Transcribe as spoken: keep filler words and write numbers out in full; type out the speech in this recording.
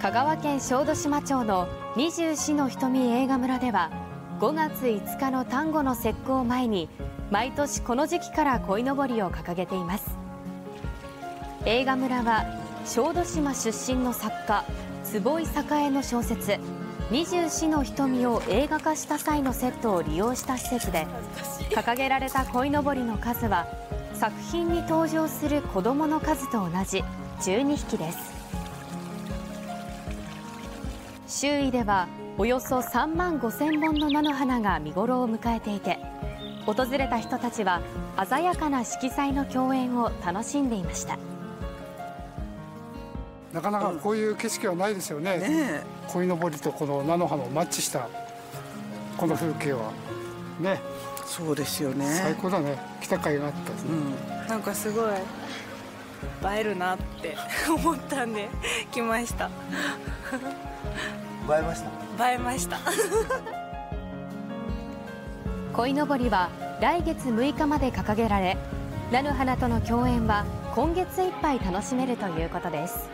香川県小豆島町の二十四の瞳映画村ではごがついつかの端午の節句を前に毎年この時期から鯉のぼりを掲げています。映画村は小豆島出身の作家坪井栄の小説二十四の瞳を映画化した際のセットを利用した施設で、掲げられた鯉のぼりの数は作品に登場する子どもの数と同じじゅうにひきです。周囲ではおよそさんまんごせんぼんの菜の花が見頃を迎えていて、訪れた人たちは鮮やかな色彩の競演を楽しんでいました。なかなかこういう景色はないですよね。ね、鯉のぼりとこの菜の花をマッチしたこの風景はね。そうですよね。最高だね。来た甲斐があったですね、うん、なんかすごい映えるなって思ったんで来ました。映えました。映えました。鯉のぼりは来月むいかまで掲げられ、菜の花との共演は今月いっぱい楽しめるということです。